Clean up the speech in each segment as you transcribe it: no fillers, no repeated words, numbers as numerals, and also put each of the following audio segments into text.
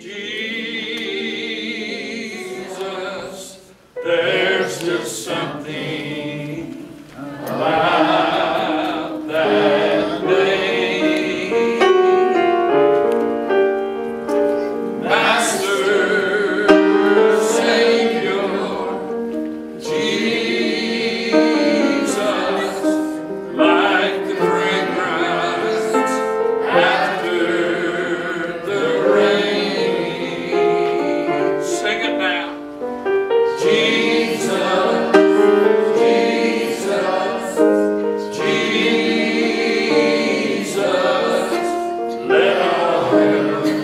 Jesus, there's just something about that name. Master, Savior, Jesus, like the fragrance after the rain. Sing it now. Jesus, Jesus, Jesus, let all heaven and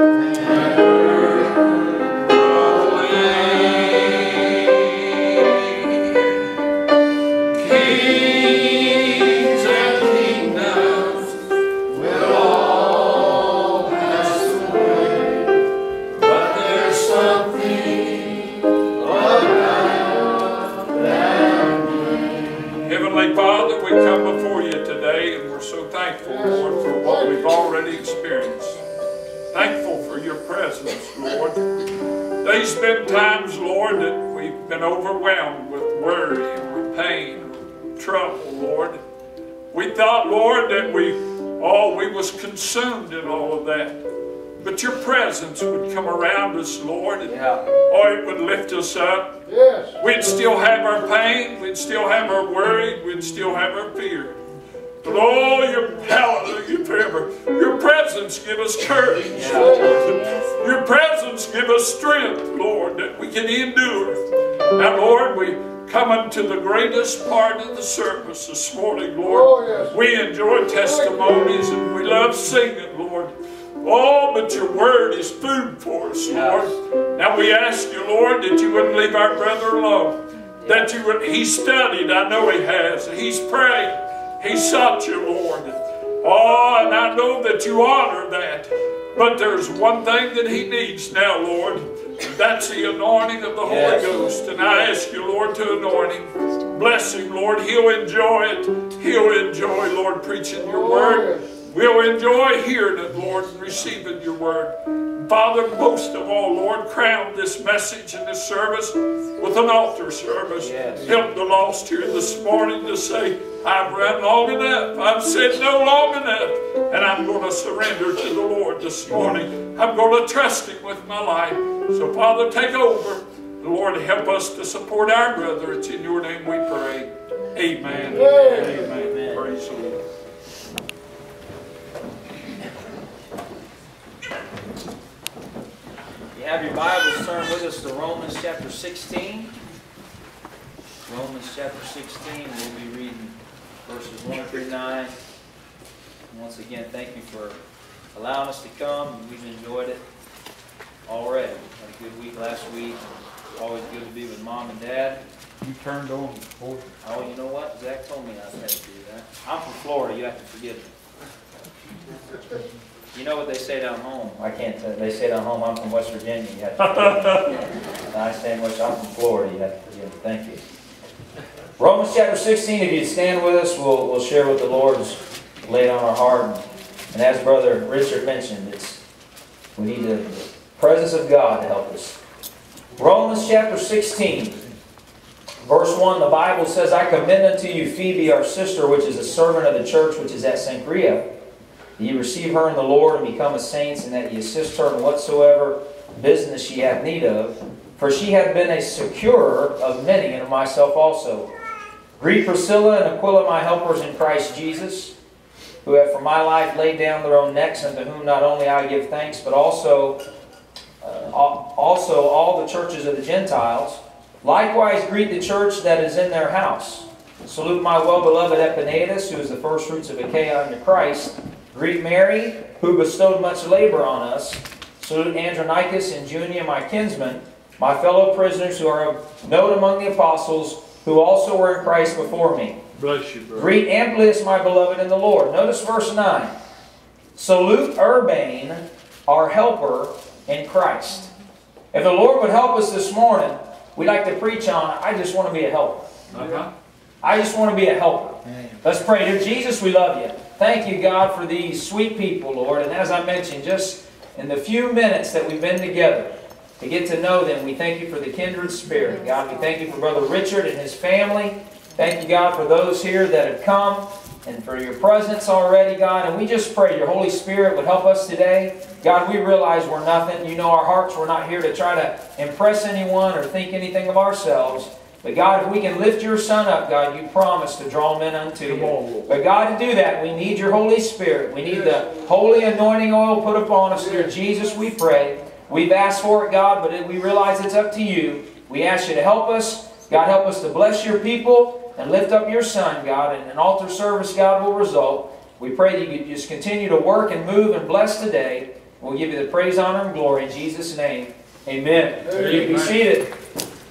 earth proclaim. Kings and kingdoms will all pass away, but there's something about that name. Heavenly Father, we come before you today, and we're so thankful, Lord, for what we've already experienced. Thankful for your presence, Lord. There's been times, Lord, that we've been overwhelmed with worry and with pain, trouble, Lord. We thought, Lord, that we was consumed in all of that. But your presence would come around us, Lord, and it would lift us up. Yes. We'd still have our pain, we'd still have our worry, we'd still have our fear. But oh, hallelujah forever. Your presence give us courage, Lord. Your presence give us strength, Lord, that we can endure. Now, Lord, we come unto the greatest part of the service this morning, Lord. Oh, yes. We enjoy testimonies and we love singing, Lord. Oh, but your word is food for us, Lord. Now we ask you, Lord, that you wouldn't leave our brother alone. That you would, he studied, I know he has. He's prayed. He sought you, Lord. Oh, and I know that you honor that. But there's one thing that he needs now, Lord. That's the anointing of the Holy Ghost. And I ask you, Lord, to anoint him. Bless him, Lord. He'll enjoy it. He'll enjoy, Lord, preaching your word. We'll enjoy hearing it, Lord, and receiving your word. Father, most of all, Lord, crown this message and this service with an altar service. Help the lost here this morning to say, I've run long enough. I've said no long enough. And I'm going to surrender to the Lord this morning. I'm going to trust him with my life. So, Father, take over. Lord, help us to support our brother. It's in your name we pray. Amen. Amen. Praise the Lord. You have your Bibles, turn with us to Romans chapter 16. Romans chapter 16, we'll be reading verses 1 through 9. Once again, thank you for allowing us to come. We've enjoyed it already. Had a good week last week. Always good to be with Mom and Dad. You turned on before. Oh, you know what? Zach told me I had to do that. I'm from Florida. You have to forgive me. You know what they say down home? I can't tell. They say down home, I'm from West Virginia. You have to forgive me. I say, I'm from Florida. You have to forgive me. Thank you. Romans chapter 16, if you stand with us, we'll share what the Lord's laid on our heart. And as Brother Richard mentioned, we need the presence of God to help us. Romans chapter 16, verse 1, the Bible says, I commend unto you Phoebe, our sister, which is a servant of the church, which is at Cenchrea. That ye receive her in the Lord, and become a saint, and that ye assist her in whatsoever business she hath need of. For she hath been a securer of many, and of myself also. Greet Priscilla and Aquila, my helpers in Christ Jesus, who have for my life laid down their own necks, unto whom not only I give thanks, but also all the churches of the Gentiles. Likewise greet the church that is in their house. Salute my well-beloved Epaenetus, who is the firstfruits of Achaia unto Christ. Greet Mary, who bestowed much labor on us. Salute Andronicus and Junia, my kinsmen, my fellow prisoners who are known among the apostles, who also were in Christ before me. Bless you, brother. Greet Amplius, my beloved in the Lord. Notice verse 9. Salute Urbanus, our helper in Christ. If the Lord would help us this morning, we'd like to preach on, I just want to be a helper. I just want to be a helper. Let's pray. Dear Jesus, we love you. Thank you, God, for these sweet people, Lord. And as I mentioned, just in the few minutes that we've been together to get to know them, we thank you for the kindred spirit. God, we thank you for Brother Richard and his family. Thank you, God, for those here that have come and for your presence already, God. And we just pray your Holy Spirit would help us today. God, we realize we're nothing. You know our hearts. We're not here to try to impress anyone or think anything of ourselves. But God, if we can lift your Son up, God, you promise to draw men unto you. But God, to do that, we need your Holy Spirit. We need the holy anointing oil put upon us. Dear Jesus, we pray. We've asked for it, God, but we realize it's up to you. We ask you to help us. God, help us to bless your people and lift up your Son, God. And an altar service, God, will result. We pray that you just continue to work and move and bless today. We'll give you the praise, honor, and glory in Jesus' name. Amen. You can be seated.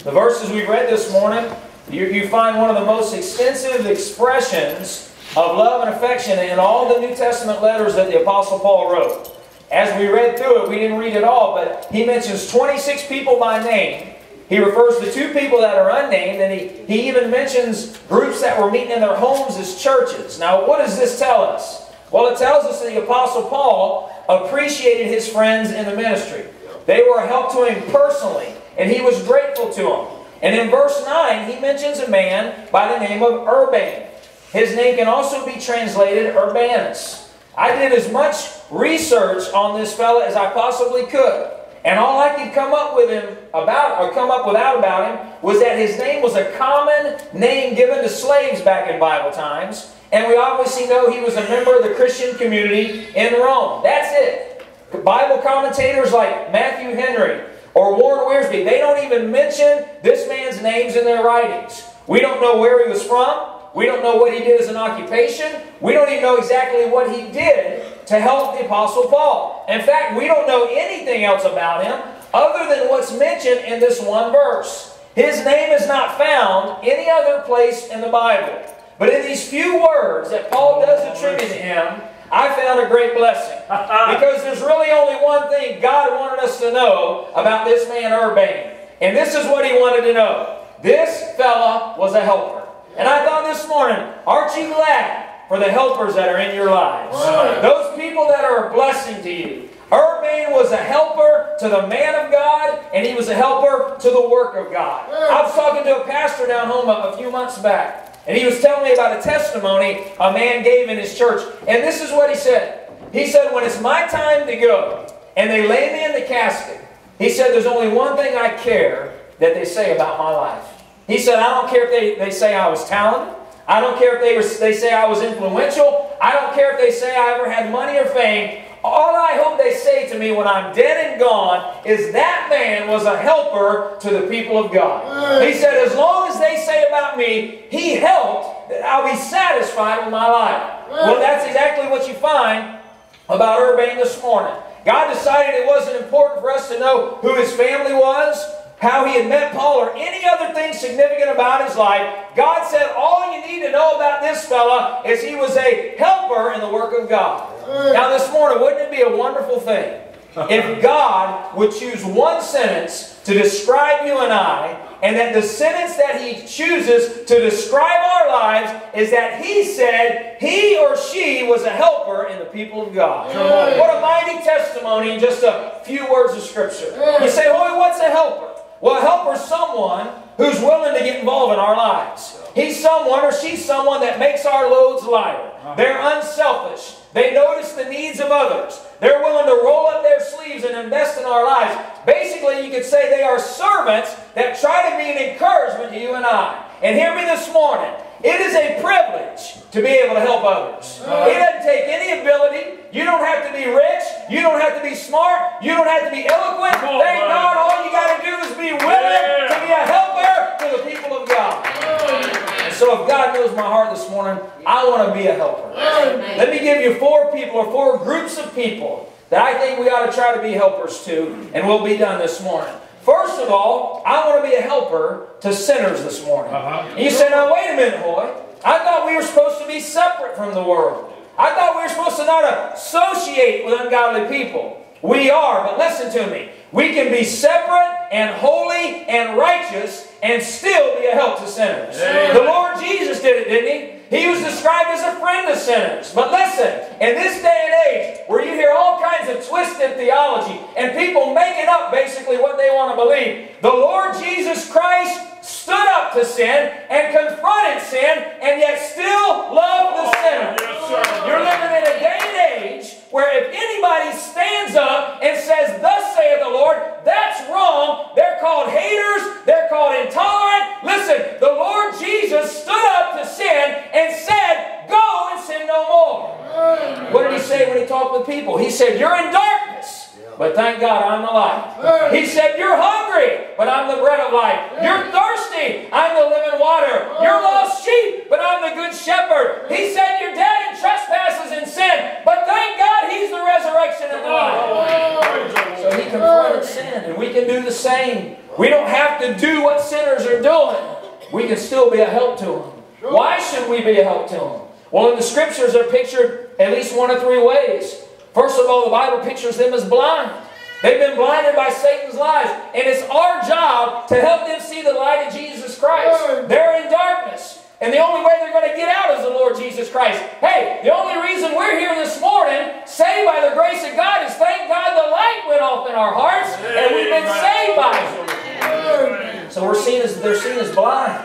The verses we read this morning, you find one of the most extensive expressions of love and affection in all the New Testament letters that the Apostle Paul wrote. As we read through it, we didn't read it all, but he mentions 26 people by name. He refers to 2 people that are unnamed, and he even mentions groups that were meeting in their homes as churches. Now, what does this tell us? Well, it tells us that the Apostle Paul appreciated his friends in the ministry. They were a help to him personally, and he was grateful to him. And in verse 9, he mentions a man by the name of Urban. His name can also be translated Urbanus. I did as much research on this fella as I possibly could. And all I could come up without about him was that his name was a common name given to slaves back in Bible times. And we obviously know he was a member of the Christian community in Rome. That's it. Bible commentators like Matthew Henry or Warren Wiersbe, they don't even mention this man's names in their writings. We don't know where he was from. We don't know what he did as an occupation. We don't even know exactly what he did to help the Apostle Paul. In fact, we don't know anything else about him other than what's mentioned in this one verse. His name is not found any other place in the Bible. But in these few words that Paul does attribute to him, I found a great blessing. Because there's really only one thing God wanted us to know about this man Urban. And this is what he wanted to know. This fella was a helper. And I thought this morning, aren't you glad for the helpers that are in your lives? Right. Those people that are a blessing to you. Urban was a helper to the man of God, and he was a helper to the work of God. Right. I was talking to a pastor down home a few months back. And he was telling me about a testimony a man gave in his church. And this is what he said. He said, when it's my time to go, and they lay me in the casket, he said, there's only one thing I care that they say about my life. He said, I don't care if they say I was talented. I don't care if they say I was influential. I don't care if they say I ever had money or fame. All I hope they say to me when I'm dead and gone is that man was a helper to the people of God. He said, as long as they say about me, he helped, I'll be satisfied with my life. Well, that's exactly what you find about Urban this morning. God decided it wasn't important for us to know who his family was, how he had met Paul, or any other thing significant about his life. God said all you need to know about this fella is he was a helper in the work of God. Now this morning, wouldn't it be a wonderful thing if God would choose one sentence to describe you and I, and that the sentence that he chooses to describe our lives is that he said he or she was a helper in the people of God. Yeah. What a mighty testimony in just a few words of Scripture. Yeah. You say, well, what's a helper? Well, a helper is someone who's willing to get involved in our lives. He's someone or she's someone that makes our loads lighter. They're unselfish. They notice the needs of others. They're willing to roll up their sleeves and invest in our lives. Basically, you could say they are servants that try to be an encouragement to you and I. And hear me this morning. It is a privilege to be able to help others. It doesn't take any ability. You don't have to be rich. You don't have to be smart. You don't have to be eloquent. Thank God, all you got to do is be willing to be a helper to the people of God. And so if God knows my heart this morning, I want to be a helper. Let me give you 4 people or 4 groups of people that I think we ought to try to be helpers to, and we'll be done this morning. First of all, I want to be a helper to sinners this morning. You say, now wait a minute, boy. I thought we were supposed to be separate from the world. I thought we were supposed to not associate with ungodly people. We are, but listen to me. We can be separate and holy and righteous and still be a help to sinners. Amen. The Lord Jesus did it, didn't he? He was described as a friend of sinners. But listen, in this day and age where you hear all kinds of twisted theology and people making up basically what they want to believe, the Lord Jesus Christ stood up to sin and confronted sin and yet still loved the sinner. You're living in a day and age where if anybody stands up and says, "Thus saith the Lord," that's wrong. They're called haters. They're called intolerant. Listen, the Lord Jesus stood up to sin and said, "Go and sin no more." Amen. What did he say when he talked with people? He said, "You're in darkness, but thank God I'm the light." He said, "You're hungry, but I'm the bread of life. You're thirsty, I'm the living water. You're lost sheep, but I'm the good shepherd." He said, "You're dead in trespasses and sin, but thank God he's the resurrection and the life." So he confronted sin, and we can do the same. We don't have to do what sinners are doing. We can still be a help to them. Why should we be a help to them? Well, in the Scriptures they're pictured at least one of three ways. First of all, the Bible pictures them as blind. They've been blinded by Satan's lies. And it's our job to help them see the light of Jesus Christ. They're in darkness. And the only way they're going to get out is the Lord Jesus Christ. Hey, the only reason we're here this morning, saved by the grace of God, is thank God the light went off in our hearts and we've been saved by it. So they're seen as blind.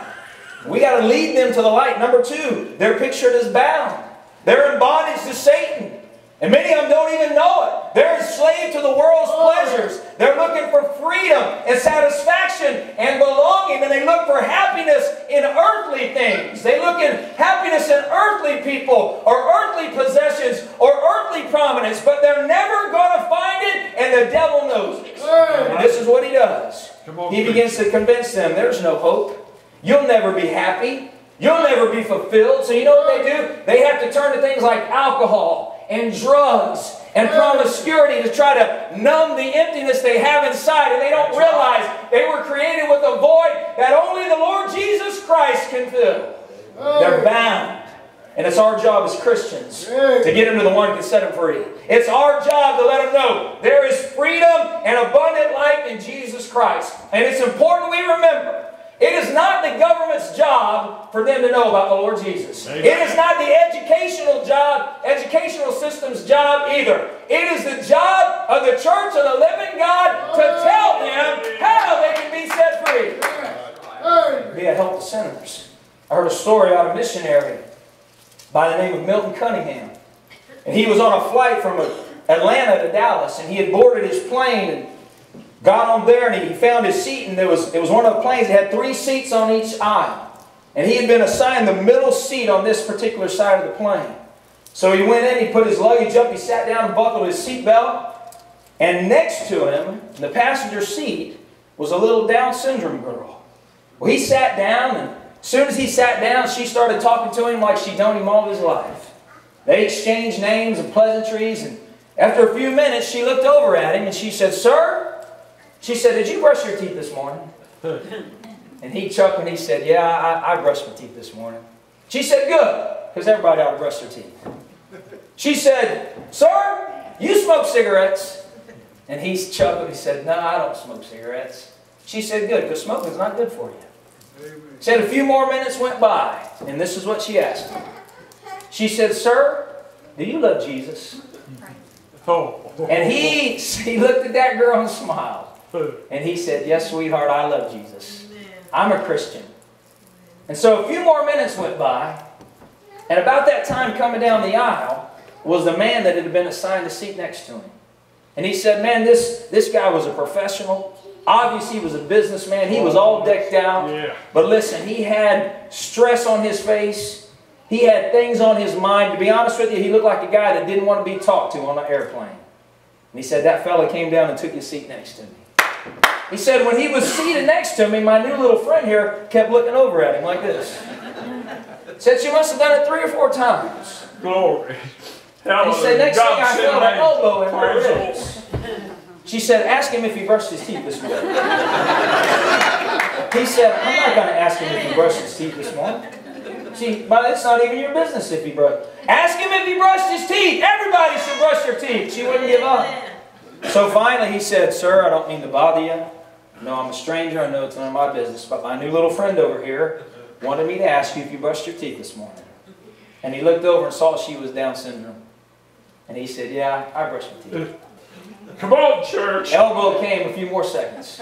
We got to lead them to the light. Number two, they're pictured as bound. They're in bondage to Satan. And many of them don't even know it. They're enslaved to the world's pleasures. They're looking for freedom and satisfaction and belonging. And they look for happiness in earthly things. They look at happiness in earthly people or earthly possessions or earthly prominence. But they're never going to find it, and the devil knows it. And this is what he does. He begins to convince them there's no hope. You'll never be happy. You'll never be fulfilled. So you know what they do? They have to turn to things like alcohol and drugs and promiscuity to try to numb the emptiness they have inside, and they don't realize they were created with a void that only the Lord Jesus Christ can fill. They're bound. And it's our job as Christians to get them to the one who can set them free. It's our job to let them know there is freedom and abundant life in Jesus Christ. And it's important we remember, it is not the government's job for them to know about the Lord Jesus. Amen. It is not the educational system's job either. It is the job of the church of the living God to tell them how they can be set free. Be a help to sinners. I heard a story about a missionary by the name of Milton Cunningham. And he was on a flight from Atlanta to Dallas, and he had boarded his plane and got on there, and he found his seat, and it was one of the planes that had 3 seats on each aisle. And he had been assigned the middle seat on this particular side of the plane. So he went in, he put his luggage up, he sat down and buckled his seatbelt, and next to him, in the passenger seat, was a little Down syndrome girl. Well, he sat down, and as soon as he sat down, she started talking to him like she'd known him all his life. They exchanged names and pleasantries, and after a few minutes, she looked over at him, and she said, "Sir?" She said, "Did you brush your teeth this morning?" And he chuckled and he said, "Yeah, I brushed my teeth this morning." She said, "Good, because everybody ought to brush their teeth." She said, "Sir, you smoke cigarettes?" And he chuckled and he said, "No, I don't smoke cigarettes." She said, "Good, because smoking's not good for you." Amen. She said a few more minutes went by, and this is what she asked him. She said, "Sir, do you love Jesus?" And he looked at that girl and smiled. And he said, "Yes, sweetheart, I love Jesus. I'm a Christian." And so a few more minutes went by, and about that time coming down the aisle was the man that had been assigned the seat next to him. And he said, "Man, this guy was a professional. Obviously, he was a businessman. He was all decked out. But listen, he had stress on his face. He had things on his mind. To be honest with you, he looked like a guy that didn't want to be talked to on an airplane." And he said, "That fella came down and took his seat next to me." He said, "When he was seated next to me, my new little friend here kept looking over at him like this." He said, "She must have done it 3 or 4 times." Glory. He said, "Next thing I felt an elbow in my ribs." She said, "Ask him if he brushed his teeth this morning." He said, "I'm not going to ask him if he brushed his teeth this morning. See, but it's not even your business if he brushed. Ask him if he brushed his teeth. Everybody should brush their teeth." She wouldn't give up. So finally he said, "Sir, I don't mean to bother you. No, I'm a stranger. I know it's none of my business. But my new little friend over here wanted me to ask you if you brushed your teeth this morning." And he looked over and saw she was Down syndrome. And he said, yeah, I brushed my teeth. Come on, church. Elbow came a few more seconds.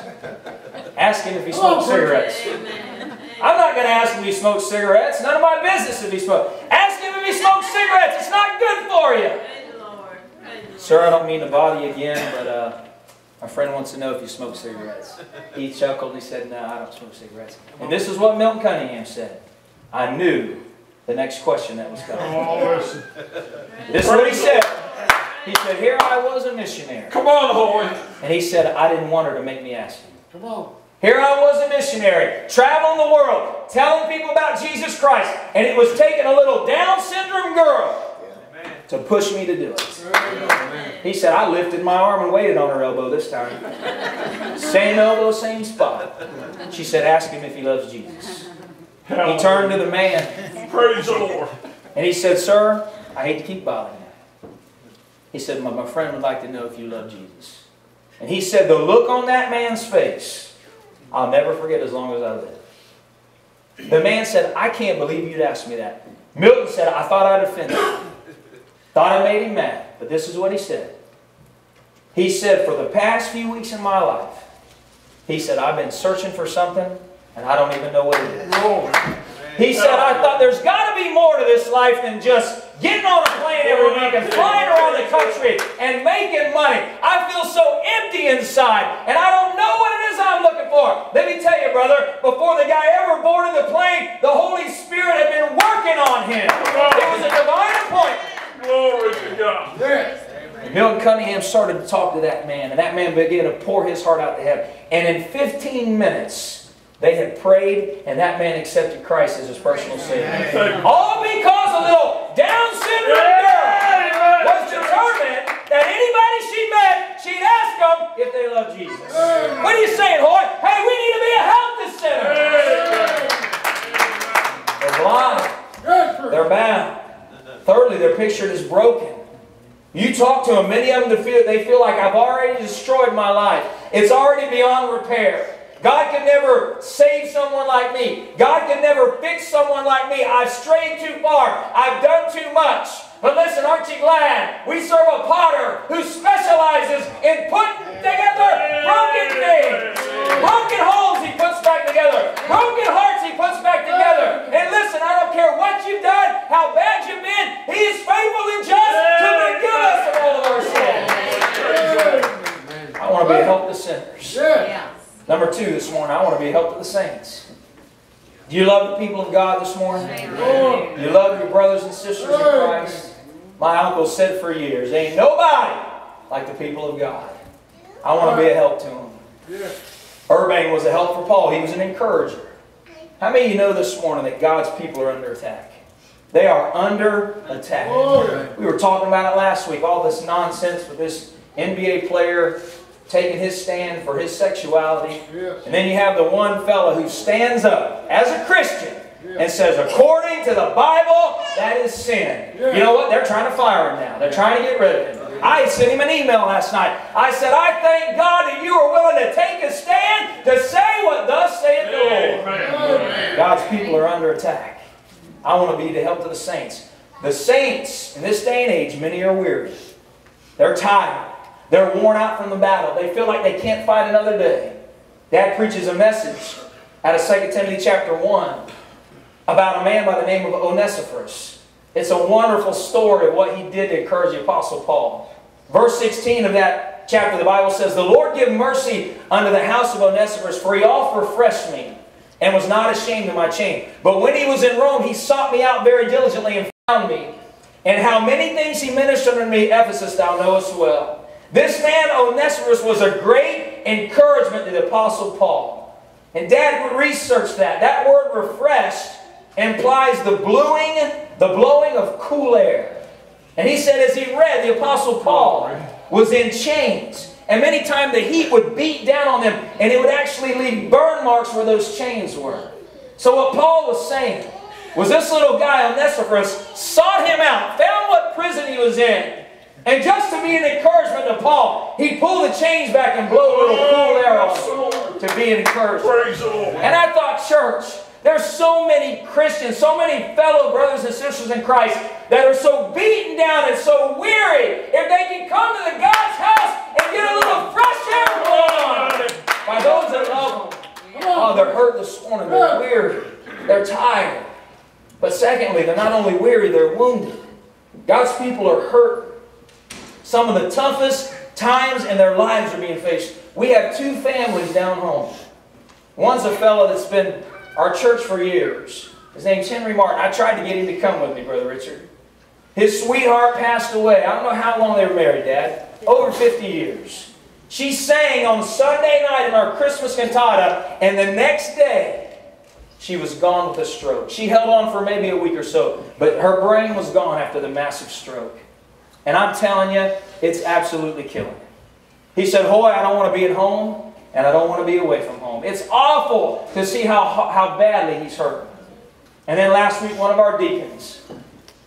Ask him if he smoked cigarettes. Amen. I'm not going to ask him if he smokes cigarettes. None of my business if he smokes. Ask him if he smokes cigarettes. It's not good for you. Praise the Lord. Praise the Lord. Sir, I don't mean to bother you again, but my friend wants to know if you smoke cigarettes. He chuckled. He said, no, I don't smoke cigarettes. And this is what Milton Cunningham said. I knew the next question that was coming. This is what he said. He said, here I was a missionary. Come on, Lord. And he said, I didn't want her to make me ask you. Come on. Here I was a missionary, traveling the world, telling people about Jesus Christ. And it was taking a little Down syndrome girl to push me to do it. Amen. He said, I lifted my arm and waited on her elbow this time. Same elbow, same spot. She said, ask him if he loves Jesus. He turned to the man. Praise the Lord. And he said, sir, I hate to keep bothering you. He said, my friend would like to know if you love Jesus. And he said, the look on that man's face, I'll never forget as long as I live. The man said, I can't believe you'd ask me that. Milton said, I thought I'd offended him. Thought I made him mad. But this is what he said. He said, for the past few weeks in my life, he said, I've been searching for something and I don't even know what it is. Lord. He said, I thought there's got to be more to this life than just getting on a plane every week and flying around the country and making money. I feel so empty inside, and I don't know what it is I'm looking for. Let me tell you, brother, before the guy ever boarded the plane, the Holy Spirit had been working on him. It was a divine appointment. Glory to God. Yes. And Milton Cunningham started to talk to that man, and that man began to pour his heart out to heaven. And in 15 minutes, they had prayed, and that man accepted Christ as his personal Savior. All because a little Down syndrome girl was determined that anybody she met, she'd ask them if they loved Jesus. What are you saying, Hoy? Hey, we need to be a help to sinners. They're blind. They're bound. Thirdly, they're pictured as broken. You talk to them, many of them, they feel like I've already destroyed my life. It's already beyond repair. God can never save someone like me. God can never fix someone like me. I've strayed too far. I've done too much. But listen, aren't you glad we serve a potter who specializes in putting together broken things? Broken holes he puts back together. Broken hearts he puts back together. And listen, I don't care what you've done, how bad you've been, he is faithful and just to forgive us of all of our sins. I want to be a help to sinners. Yeah. Number two this morning, I want to be a help to the saints. Do you love the people of God this morning? Amen. Do you love your brothers and sisters in Christ? My uncle said for years, ain't nobody like the people of God. I want to be a help to them. Urbanus was a help for Paul. He was an encourager. How many of you know this morning that God's people are under attack? They are under attack. We were talking about it last week. All this nonsense with this NBA player taking his stand for his sexuality. Yes. And then you have the one fellow who stands up as a Christian and says, according to the Bible, that is sin. Yes. You know what? They're trying to fire him now. They're trying to get rid of him. I sent him an email last night. I said, I thank God that you are willing to take a stand to say what thus saith the Lord. Amen. God's people are under attack. I want to be the help to the saints. The saints, in this day and age, many are weary. They're tired. They're worn out from the battle. They feel like they can't fight another day. Dad preaches a message out of 2 Timothy chapter 1 about a man by the name of Onesiphorus. It's a wonderful story of what he did to encourage the Apostle Paul. Verse 16 of that chapter, the Bible says, the Lord give mercy unto the house of Onesiphorus, for he oft refreshed me and was not ashamed of my chain. But when he was in Rome, he sought me out very diligently and found me. And how many things he ministered unto me, Ephesus, thou knowest well. This man, Onesiphorus, was a great encouragement to the Apostle Paul. And Dad would research that. That word refreshed implies the blowing of cool air. And he said as he read, the Apostle Paul was in chains. And many times the heat would beat down on them, and it would actually leave burn marks where those chains were. So what Paul was saying was this little guy, Onesiphorus, sought him out, found what prison he was in, and just to be an encouragement to Paul, he pulled the chains back and blew a little cool air off to be an encouragement. And I thought, church, There's so many Christians, so many fellow brothers and sisters in Christ that are so beaten down and so weary. If they can come to the God's house and get a little fresh air blown by those that love them. Oh, they're hurt this morning. They're weary. They're tired. But secondly, they're not only weary, they're wounded. God's people are hurt. Some of the toughest times in their lives are being faced. We have two families down home. One's a fellow that's been our church for years. His name's Henry Martin. I tried to get him to come with me, Brother Richard. His sweetheart passed away. I don't know how long they were married, Dad. Over 50 years. She sang on Sunday night in our Christmas cantata, and the next day, she was gone with a stroke. She held on for maybe a week or so, but her brain was gone after the massive stroke. And I'm telling you, it's absolutely killing her. He said, "Boy, I don't want to be at home. And I don't want to be away from home." It's awful to see how badly he's hurt. And then last week, one of our deacons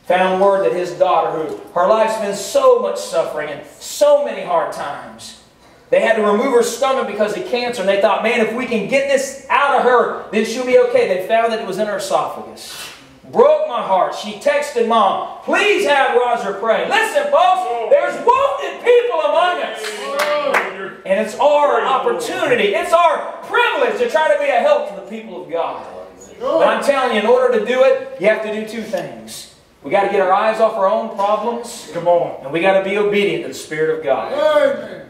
found word that his daughter, who her life's been so much suffering and so many hard times, they had to remove her stomach because of cancer. And they thought, man, if we can get this out of her, then she'll be okay. They found that it was in her esophagus. Broke my heart. She texted Mom, "Please have Roger pray." Listen, folks, there's wounded people among us. And it's our opportunity, it's our privilege to try to be a help to the people of God. But I'm telling you, in order to do it, you have to do two things. We got to get our eyes off our own problems. Come on. And we got to be obedient to the Spirit of God.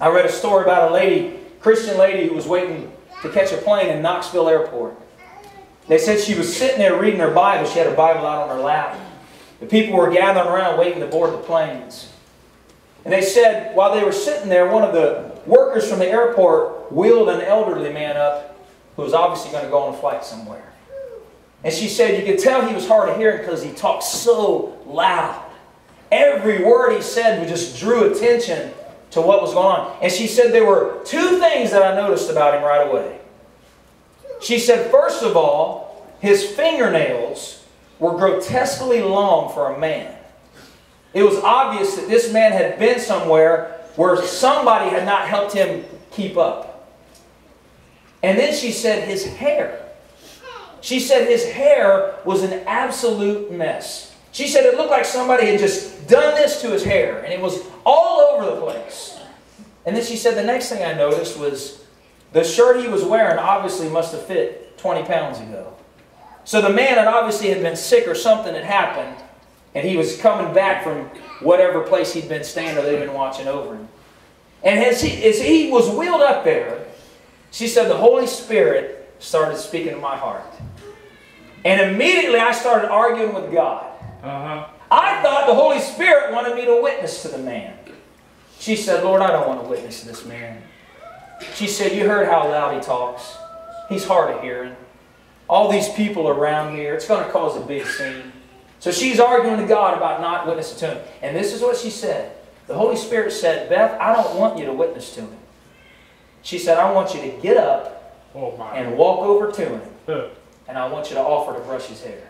I read a story about a lady, Christian lady, who was waiting to catch a plane in Knoxville Airport. They said she was sitting there reading her Bible. She had her Bible out on her lap. The people were gathering around waiting to board the planes. And they said while they were sitting there, one of the workers from the airport wheeled an elderly man up who was obviously going to go on a flight somewhere. And she said you could tell he was hard of hearing because he talked so loud. Every word he said just drew attention to what was going on. And she said there were two things that I noticed about him right away. She said, first of all, his fingernails were grotesquely long for a man. It was obvious that this man had been somewhere where somebody had not helped him keep up. And then she said his hair. She said his hair was an absolute mess. She said it looked like somebody had just done this to his hair, and it was all over the place. And then she said the next thing I noticed was the shirt he was wearing obviously must have fit 20 pounds ago. So the man had obviously been sick or something had happened, and he was coming back from whatever place he'd been staying or they'd been watching over him. And as he was wheeled up there, she said the Holy Spirit started speaking to my heart. And immediately I started arguing with God. I thought the Holy Spirit wanted me to witness to the man. She said, "Lord, I don't want to witness to this man." She said, "You heard how loud he talks. He's hard of hearing. All these people around here, it's going to cause a big scene." So she's arguing to God about not witnessing to him. And this is what she said. The Holy Spirit said, "Beth, I don't want you to witness to him." She said, "I want you to get up and walk over to him. And I want you to offer to brush his hair."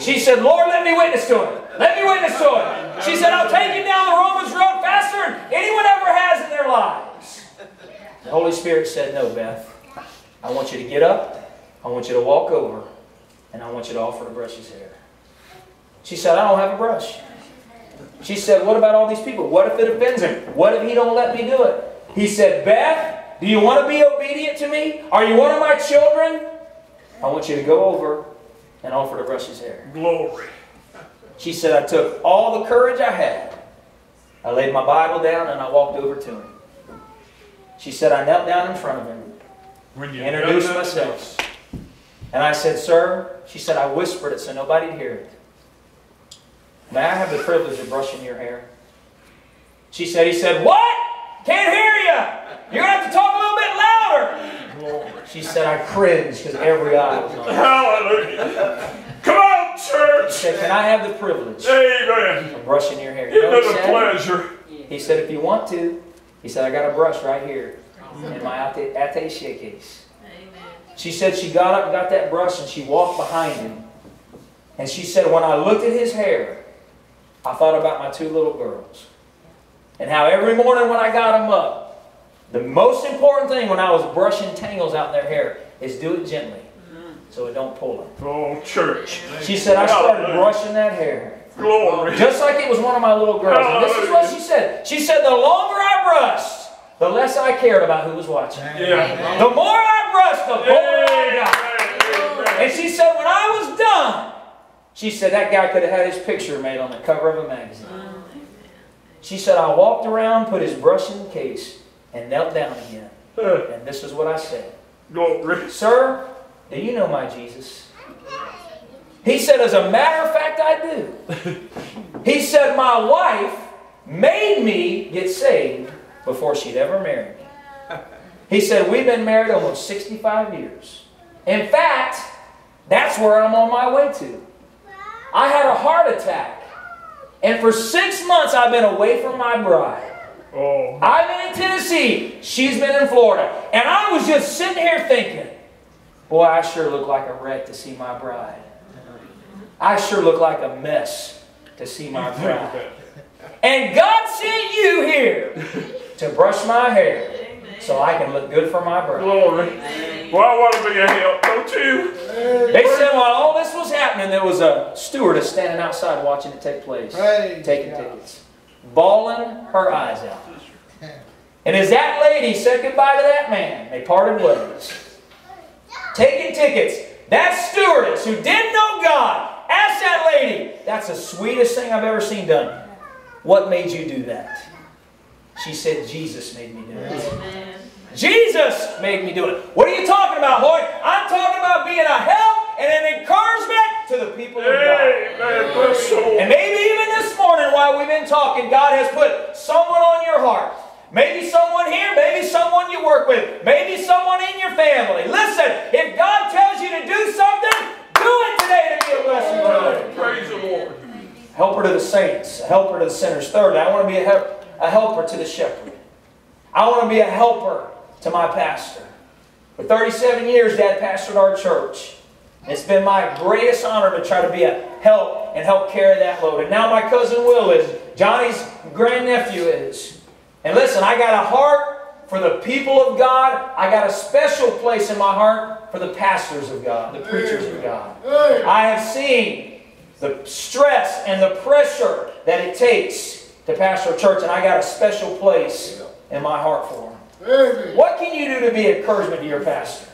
She said, "Lord, let me witness to him. Let me witness to him." She said, "I'll take him down the Romans road faster than anyone ever has in their lives." The Holy Spirit said, "No, Beth. I want you to get up, I want you to walk over, and I want you to offer to brush his hair." She said, "I don't have a brush." She said, "What about all these people? What if it offends him? What if he don't let me do it?" He said, "Beth, do you want to be obedient to me? Are you one of my children? I want you to go over and offer to brush his hair." Glory. She said, "I took all the courage I had. I laid my Bible down and I walked over to him." She said, "I knelt down in front of him, introduced myself, and I said, 'Sir,'" she said, "I whispered it so nobody'd hear it. 'May I have the privilege of brushing your hair?'" She said, he said, "What? Can't hear you. You're going to have to talk a little bit louder." She said, I cringed because every eye was on me. Hallelujah. Come on, church. She said, "Can I have the privilege of brushing your hair?" You know what he said? Pleasure. He said, "If you want to." He said, "I got a brush right here in my attaché case." Amen. She said she got up and got that brush and she walked behind him. And she said, "When I looked at his hair, I thought about my two little girls. And how every morning when I got them up, the most important thing when I was brushing tangles out in their hair is do it gently. so it don't pull her. Oh, church. She said, I started brushing that hair. Glory. Just like it was one of my little girls. And this is what she said. She said, the longer I brushed, the less I cared about who was watching. Yeah. The more I brushed, the more I got. And she said, when I was done, she said, that guy could have had his picture made on the cover of a magazine. She said, I walked around, put his brush in the case, and knelt down again. And this is what I said. Glory. Sir, do you know my Jesus? He said, as a matter of fact, I do. He said, my wife made me get saved before she'd ever married me. He said, we've been married almost 65 years. In fact, that's where I'm on my way to. I had a heart attack. And for 6 months, I've been away from my bride. Oh. I've been in Tennessee. She's been in Florida. And I was just sitting here thinking, boy, I sure look like a wreck to see my bride. I sure look like a mess to see my bride. And God sent you here to brush my hair so I can look good for my bride. Glory. Well, I want to be a help, don't you? They said while all this was happening, there was a stewardess standing outside watching it take place, taking tickets, bawling her eyes out. And as that lady said goodbye to that man, they parted ways. Taking tickets, that stewardess who didn't know God asked that lady, that's the sweetest thing I've ever seen done. What made you do that? She said, Jesus made me do it. Amen. Jesus made me do it. What are you talking about, Lord? I'm talking about being a help and an encouragement to the people of God. Amen. And maybe even this morning while we've been talking, God has put someone on your heart. Maybe someone here, maybe someone you work with, maybe someone in your family. Listen, if God tells you to do something, do it today to be a blessing to others. Praise the Lord. Helper to the saints, a helper to the sinners. Third, I want to be a helper to the shepherd. I want to be a helper to my pastor. For 37 years, Dad pastored our church. It's been my greatest honor to try to be a help and help carry that load. And now my cousin Will is, Johnny's grandnephew is. And listen, I got a heart for the people of God. I got a special place in my heart for the pastors of God, the preachers of God. I have seen the stress and the pressure that it takes to pastor a church, and I got a special place in my heart for them. What can you do to be an encouragement to your pastor?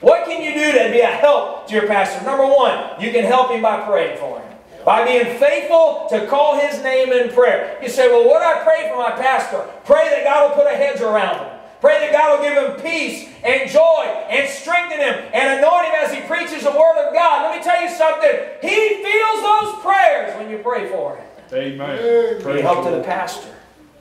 What can you do to be a help to your pastor? Number one, you can help him by praying for him. By being faithful to call his name in prayer. You say, well, what I pray for my pastor? Pray that God will put a hedge around him. Pray that God will give him peace and joy and strengthen him and anoint him as he preaches the Word of God. Let me tell you something. He feels those prayers when you pray for him. Amen. Be a help to the pastor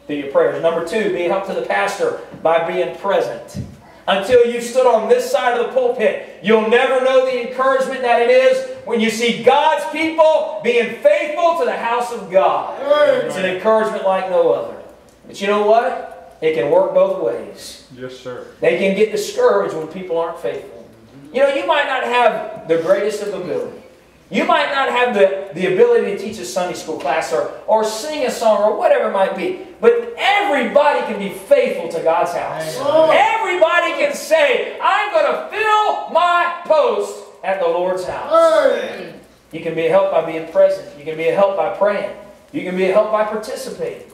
through your prayers. Number two, be a help to the pastor by being present. Until you've stood on this side of the pulpit, you'll never know the encouragement that it is when you see God's people being faithful to the house of God. Amen. It's an encouragement like no other. But you know what? It can work both ways. Yes, sir. They can get discouraged when people aren't faithful. You know, you might not have the greatest of ability. You might not have the ability to teach a Sunday school class or sing a song or whatever it might be. But everybody can be faithful to God's house. Everybody can say, I'm going to fill my post at the Lord's house. You can be a help by being present. You can be a help by praying. You can be a help by participating.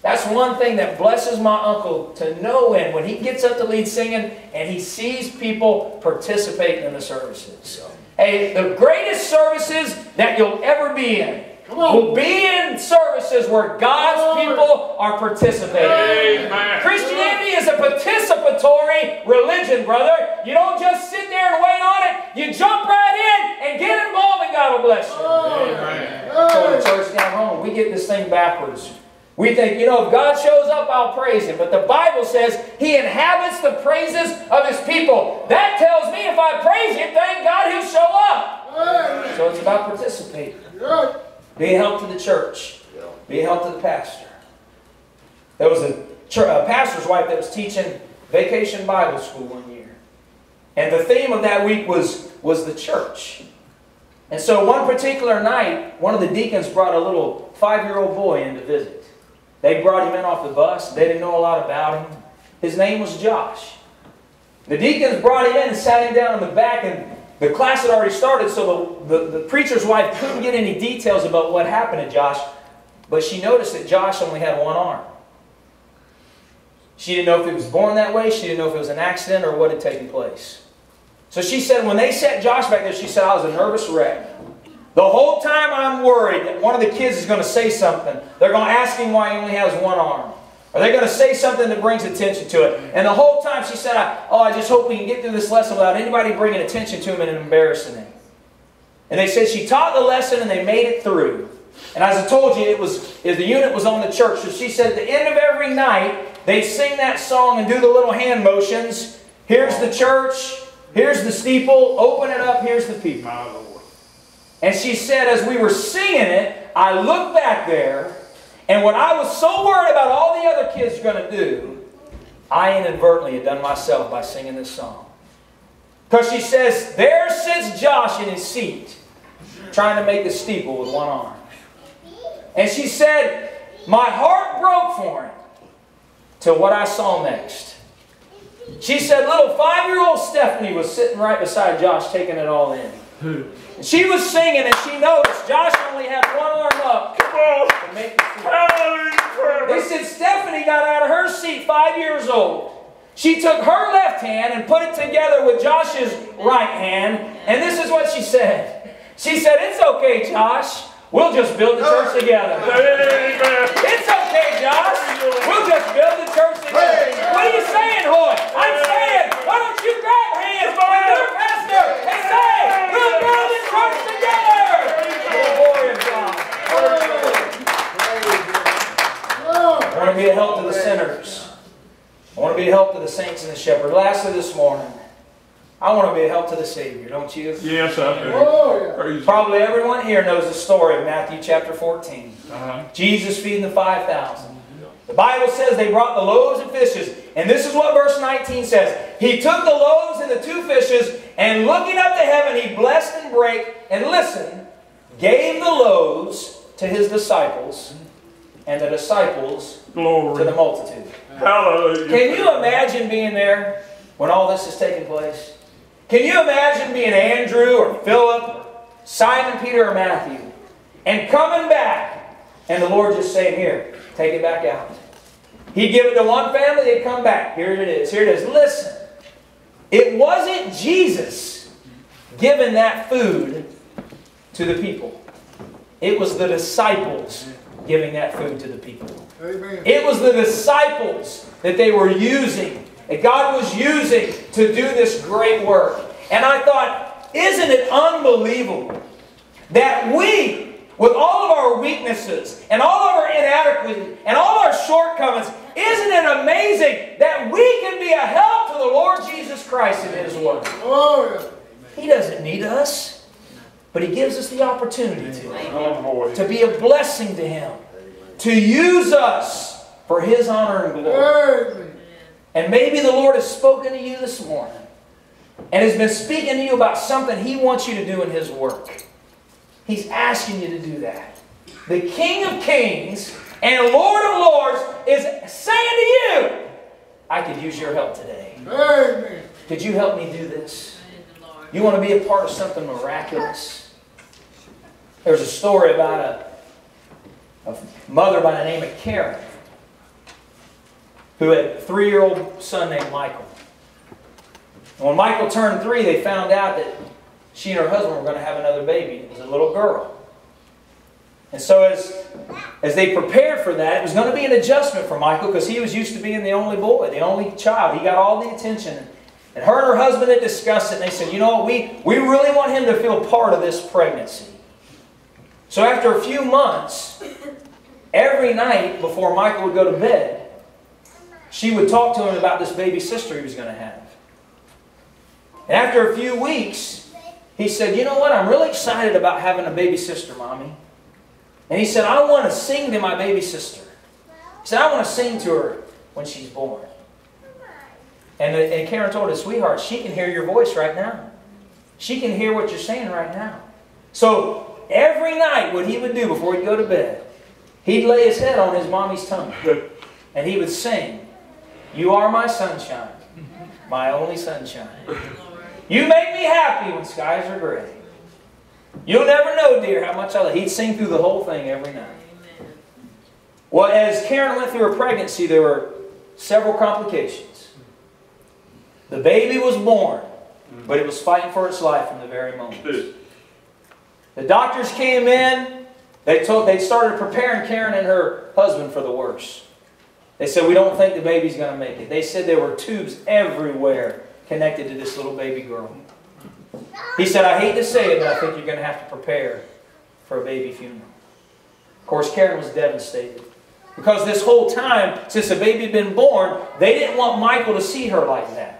That's one thing that blesses my uncle to no end when he gets up to lead singing and he sees people participating in the services. Hey, the greatest services that you'll ever be in will be in services where God's people are participating. Amen. Christianity is a participatory religion, brother. You don't just sit there and wait on it. You jump right in and get involved and God will bless you. Amen. So the church down home, we get this thing backwards. We think, you know, if God shows up, I'll praise Him. But the Bible says He inhabits the praises of His people. That tells me if I praise Him, thank God He'll show up. Amen. So it's about participating. Yeah. Be a help to the church. Yeah. Be a help to the pastor. There was a pastor's wife that was teaching vacation Bible school one year. And the theme of that week was the church. And so one particular night, one of the deacons brought a little 5-year-old boy in to visit. They brought him in off the bus. They didn't know a lot about him. His name was Josh. The deacons brought him in and sat him down in the back and The class had already started, so the preacher's wife couldn't get any details about what happened to Josh, but she noticed that Josh only had one arm. She didn't know if he was born that way, she didn't know if it was an accident or what had taken place. So she said, when they set Josh back there, she said, I was a nervous wreck. The whole time I'm worried that one of the kids is going to say something. They're going to ask him why he only has one arm. Are they going to say something that brings attention to it? And the whole time she said, I just hope we can get through this lesson without anybody bringing attention to him and embarrassing him. And they said she taught the lesson and they made it through. And as I told you, the unit was on the church. So she said at the end of every night, they'd sing that song and do the little hand motions. Here's the church. Here's the steeple. Open it up. Here's the people. My Lord. And she said as we were singing it, I looked back there. And what I was so worried about all the other kids were going to do, I inadvertently had done myself by singing this song. Because she says, there sits Josh in his seat, trying to make the steeple with one arm. And she said, my heart broke for him till what I saw next. She said, little 5-year-old Stephanie was sitting right beside Josh, taking it all in. She was singing and she noticed Josh only had one arm up. Come on. They said Stephanie got out of her seat 5 years old. She took her left hand and put it together with Josh's right hand. And this is what she said. She said, it's okay, Josh. We'll just build the church together. It's okay, Josh. We'll just build the church together. What are you saying, Hoy? I'm saying, why don't you grab hands with your pastor and say, we'll build the church together. Glory to God. I want to be a help to the sinners. I want to be a help to the saints and the shepherd. Lastly this morning, I want to be a help to the Savior, don't you? Yes, I do. Whoa. Probably everyone here knows the story of Matthew chapter 14. Jesus feeding the 5,000. The Bible says they brought the loaves and fishes. And this is what verse 19 says. He took the loaves and the two fishes, and looking up to heaven, he blessed and brake, and listen, gave the loaves to his disciples, and the disciples to the multitude. Hallelujah. Can you imagine being there when all this is taking place? Can you imagine being Andrew or Philip, Simon, Peter, or Matthew, and coming back, and the Lord just saying, here, take it back out. He'd give it to one family, they'd come back. Here it is, here it is. Listen, it wasn't Jesus giving that food to the people. It was the disciples giving that food to the people. Amen. It was the disciples that they were using, that God was using to do this great work. And I thought, isn't it unbelievable that we, with all of our weaknesses and all of our inadequacies and all our shortcomings, isn't it amazing that we can be a help to the Lord Jesus Christ in His work? He doesn't need us, but He gives us the opportunity to be a blessing to Him, to use us for His honor and glory. And maybe the Lord has spoken to you this morning and has been speaking to you about something He wants you to do in His work. He's asking you to do that. The King of Kings and Lord of Lords is saying to you, I could use your help today. Amen. Could you help me do this? You want to be a part of something miraculous? There's a story about a mother by the name of Karen, who had a 3-year-old son named Michael. And when Michael turned 3, they found out that she and her husband were going to have another baby. It was a little girl. And so as they prepared for that, it was going to be an adjustment for Michael because he was used to being the only boy, the only child. He got all the attention. And her and her husband had discussed it, and they said, you know what, we really want him to feel part of this pregnancy. So after a few months, every night before Michael would go to bed, she would talk to him about this baby sister he was going to have. And after a few weeks, he said, you know what, I'm really excited about having a baby sister, Mommy. And he said, I want to sing to my baby sister. He said, I want to sing to her when she's born. And Karen told his sweetheart, she can hear your voice right now. She can hear what you're saying right now. So every night what he would do before he'd go to bed, he'd lay his head on his mommy's tummy. And he would sing, you are my sunshine, my only sunshine. You make me happy when skies are gray. You'll never know, dear, how much I love you. He'd sing through the whole thing every night. Amen. Well, as Karen went through her pregnancy, there were several complications. The baby was born, but it was fighting for its life from the very moment. The doctors came in. They started preparing Karen and her husband for the worst. They said, we don't think the baby's going to make it. They said there were tubes everywhere connected to this little baby girl. He said, I hate to say it, but I think you're going to have to prepare for a baby funeral. Of course, Karen was devastated. Because this whole time, since the baby had been born, they didn't want Michael to see her like that.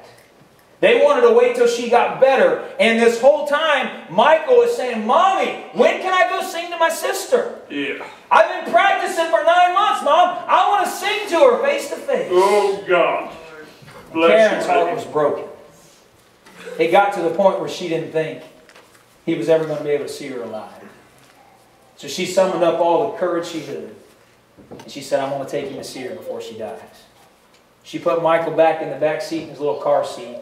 They wanted to wait till she got better. And this whole time, Michael is saying, Mommy, when can I go sing to my sister? Yeah. I've been practicing for 9 months, Mom. I want to sing to her face to face. Oh, God. Karen's heart was broken. It got to the point where she didn't think he was ever going to be able to see her alive. So she summoned up all the courage she could. And she said, I'm going to take you to see her before she dies. She put Michael back in the back seat in his little car seat.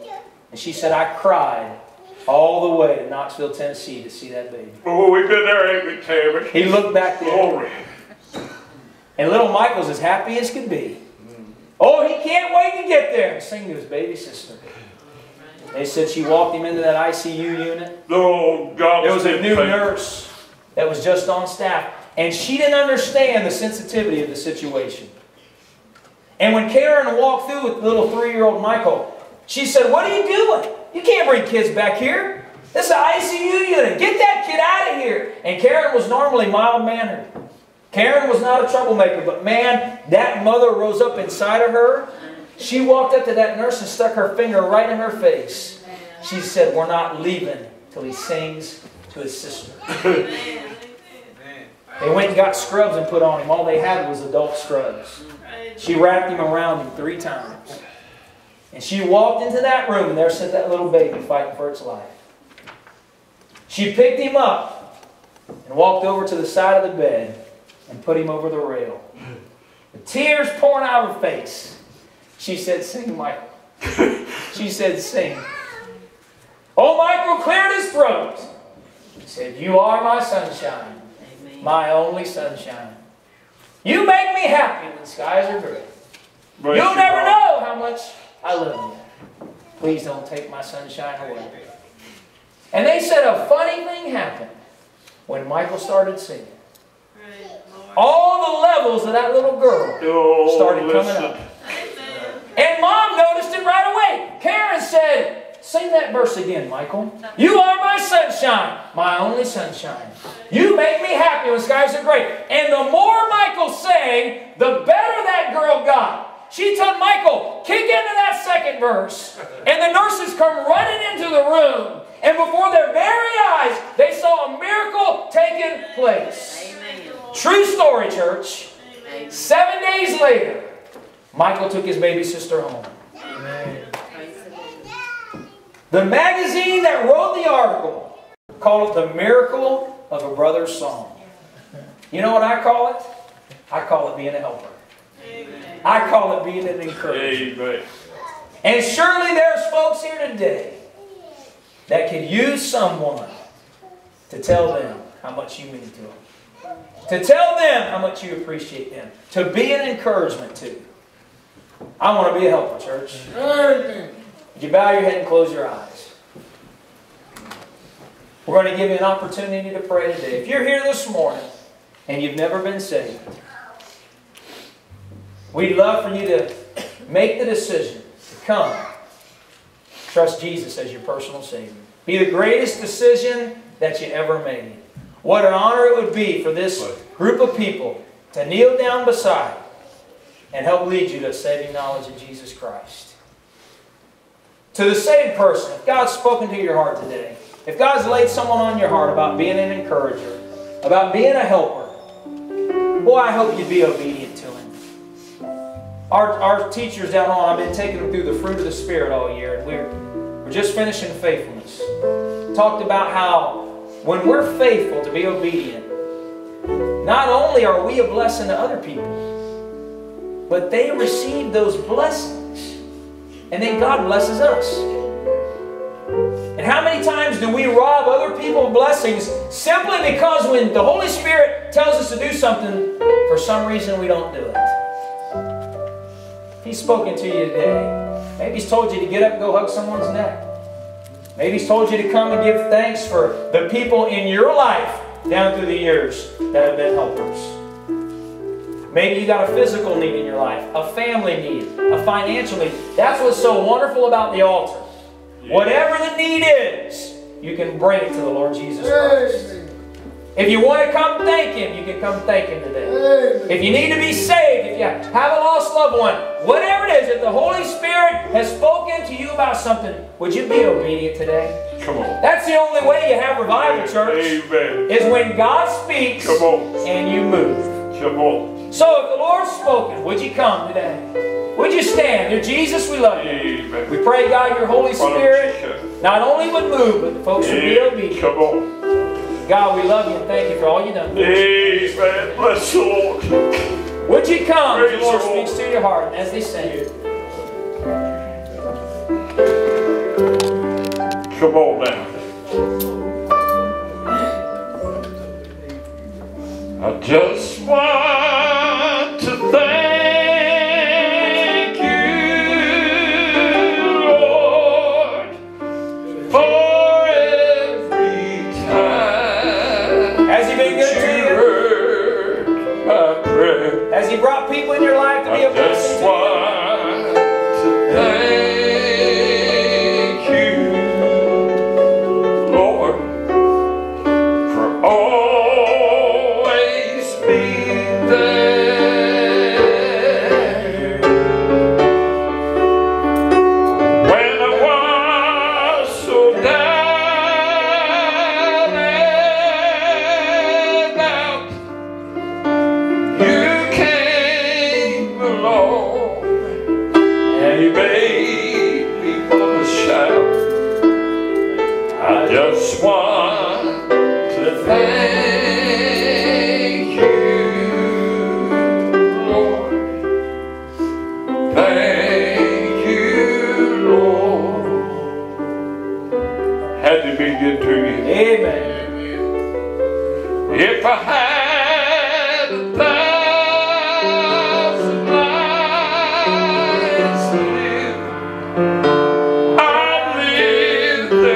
And she said, I cried all the way to Knoxville, Tennessee to see that baby. Oh, we've been there, ain't we, Tammy? He looked back there. Glory. And little Michael's as happy as can be. Oh, he can't wait to get there and sing to his baby sister. They said she walked him into that ICU unit. Oh, God. There was a new nurse that was just on staff. And she didn't understand the sensitivity of the situation. And when Karen walked through with little 3-year-old Michael, she said, what are you doing? You can't bring kids back here. This is an ICU unit. Get that kid out of here. And Karen was normally mild-mannered. Karen was not a troublemaker, but man, that mother rose up inside of her. She walked up to that nurse and stuck her finger right in her face. She said, we're not leaving till he sings to his sister. They went and got scrubs and put on him. All they had was adult scrubs. She wrapped him around him 3 times. And she walked into that room, and there sat that little baby fighting for its life. She picked him up and walked over to the side of the bed and put him over the rail. The tears pouring out of her face. She said, sing, Michael. She said, sing. Oh, Michael cleared his throat. She said, you are my sunshine, my only sunshine. You make me happy when skies are gray. You'll never know how much I love you. Please don't take my sunshine away. And they said a funny thing happened when Michael started singing. All the levels of that little girl started coming up. And Mom noticed it right away. Karen said, sing that verse again, Michael. You are my sunshine, my only sunshine. You make me happy when skies are gray. And the more Michael sang, the better that girl got. She told Michael, kick into that second verse. And the nurses come running into the room. And before their very eyes, they saw a miracle taking place. Amen. True story, church. Amen. 7 days later, Michael took his baby sister home. Amen. The magazine that wrote the article called it the miracle of a brother's song. You know what I call it? I call it being a helper. Amen. I call it being an encouragement. Amen. And surely there's folks here today that could use someone to tell them how much you mean to them. To tell them how much you appreciate them. To be an encouragement to. I want to be a helper, church. Amen. Would you bow your head and close your eyes? We're going to give you an opportunity to pray today. If you're here this morning and you've never been saved, we'd love for you to make the decision to come. Trust Jesus as your personal Savior. Be the greatest decision that you ever made. What an honor it would be for this group of people to kneel down beside and help lead you to a saving knowledge of Jesus Christ. To the saved person, if God's spoken to your heart today, if God's laid someone on your heart about being an encourager, about being a helper, boy, I hope you'd be obedient to Him. Our teachers down on, I've been taking them through the fruit of the Spirit all year, and we're just finishing faithfulness. Talked about how when we're faithful to be obedient, not only are we a blessing to other people, but they receive those blessings, and then God blesses us. And how many times do we rob other people of blessings simply because when the Holy Spirit tells us to do something, for some reason we don't do it? He's spoken to you today. Maybe He's told you to get up and go hug someone's neck. Maybe He's told you to come and give thanks for the people in your life down through the years that have been helpers. Maybe you got a physical need in your life, a family need, a financial need. That's what's so wonderful about the altar. Yeah. Whatever the need is, you can bring it to the Lord Jesus Christ. If you want to come thank Him, you can come thank Him today. If you need to be saved, if you have a lost loved one, whatever it is, if the Holy Spirit has spoken to you about something, would you be obedient today? Come on. That's the only way you have revival, church. Amen. Is when God speaks and you move. Come on. So if the Lord's spoken, would you come today? Would you stand? Dear Jesus, we love you. Amen. We pray, God, your Holy Spirit not only would move, but the folks would be obedient. Come on. God, we love you and thank you for all you've done. Amen. Bless the Lord. Would you come? The Lord speaks to your heart as they sing. Come on now. I just want Has He brought people in your life to be a blessing to you? Thank you, Lord, for always being there. When I was so down and out, you just want to thank you, Lord. Thank you, Lord. Had to be good to you. Amen. If I had a thousand lives to live, for always being there.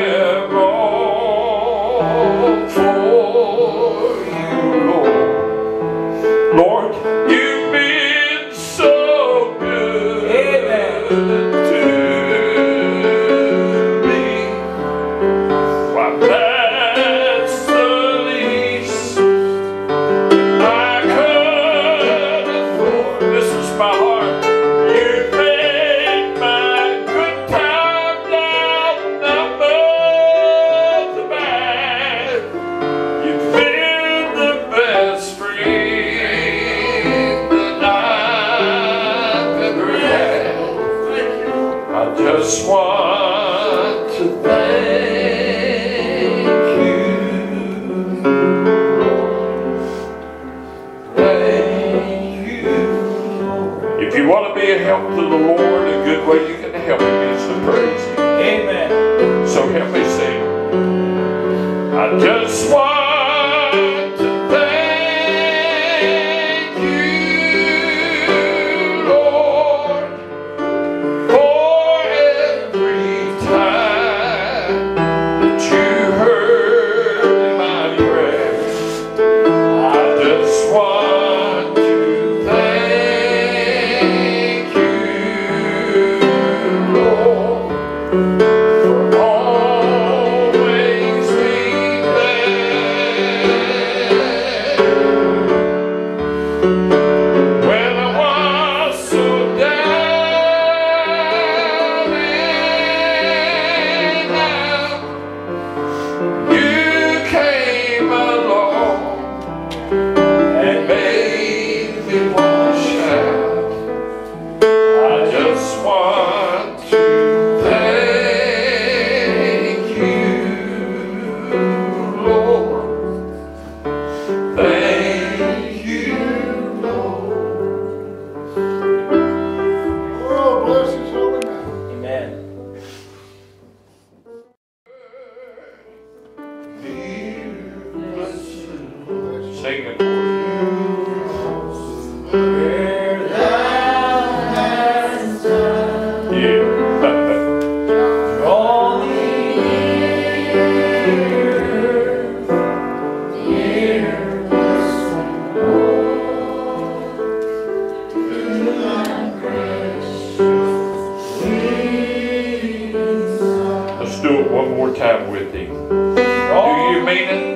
time with Thee. Do you mean it?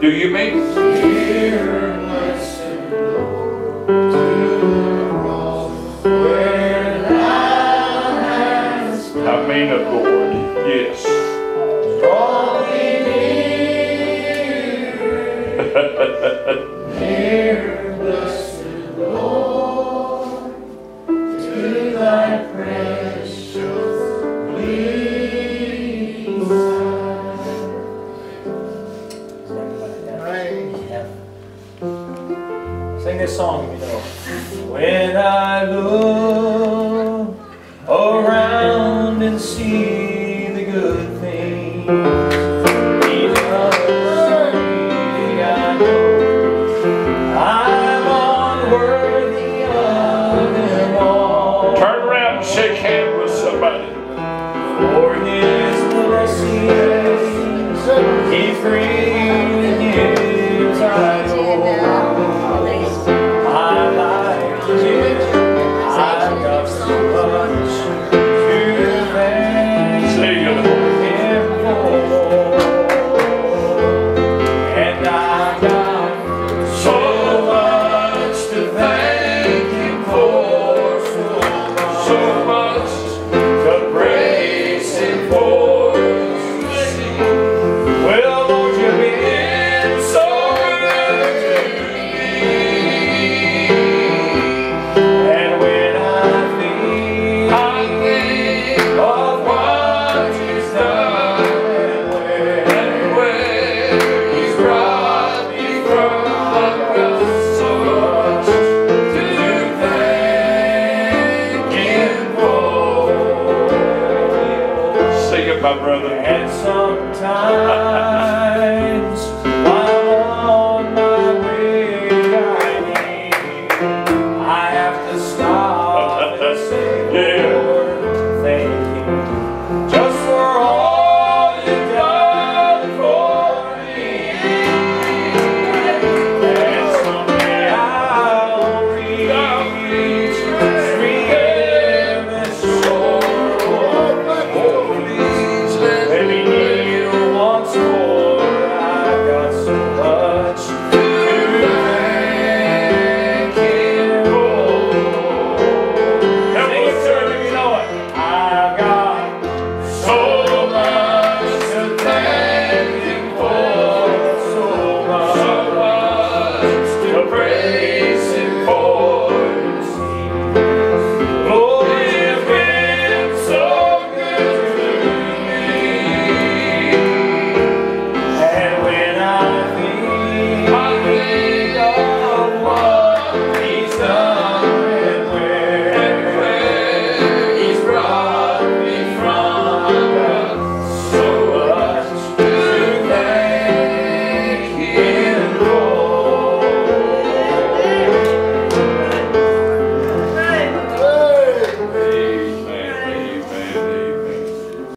Do you mean it? I mean it, Lord. Yes. Draw me near, near, blessed Lord, to Thy precious bleeding side. Sing this song, you know. When I look around and see the good things. He's the I know I'm on the world.